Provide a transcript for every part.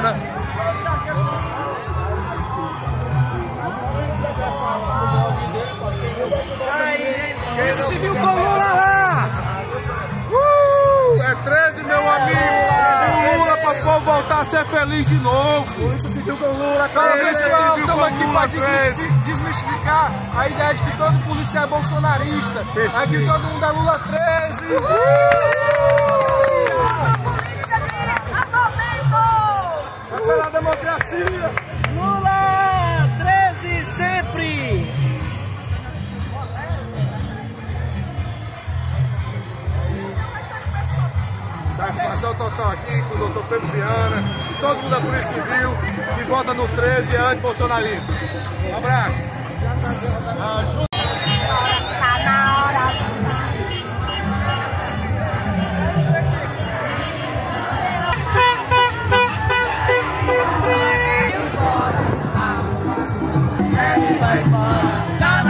Viana. Você viu com o Lula lá? É 13, meu amigo. O Lula pra povo voltar a ser feliz de novo. Isso se viu com o Lula. Cara, pessoal, estamos aqui para desmistificar a ideia de que todo policial é bolsonarista. Aqui todo mundo é Lula 13. Pela democracia! Lula 13 sempre! Satisfação total aqui com o doutor Pedro Viana e todo mundo da Polícia Civil que vota no 13 e é anti-bolsonarista. Um abraço! Tá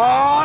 na oh!